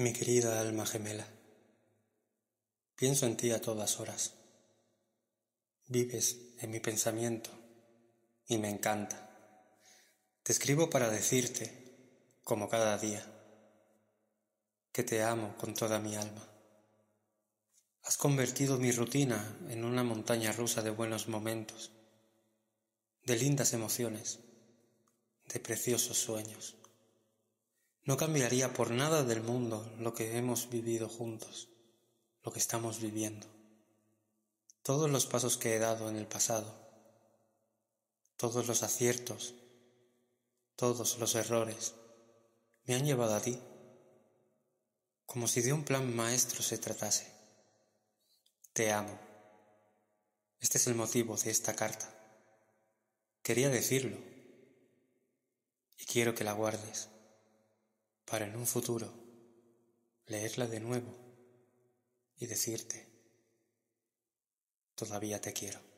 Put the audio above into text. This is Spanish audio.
Mi querida alma gemela, pienso en ti a todas horas. Vives en mi pensamiento y me encanta. Te escribo para decirte, como cada día, que te amo con toda mi alma. Has convertido mi rutina en una montaña rusa de buenos momentos, de lindas emociones, de preciosos sueños. No cambiaría por nada del mundo lo que hemos vivido juntos, lo que estamos viviendo. Todos los pasos que he dado en el pasado, todos los aciertos, todos los errores, me han llevado a ti, como si de un plan maestro se tratase. Te amo. Este es el motivo de esta carta. Quería decirlo y quiero que la guardes, para en un futuro leerla de nuevo y decirte: todavía te quiero.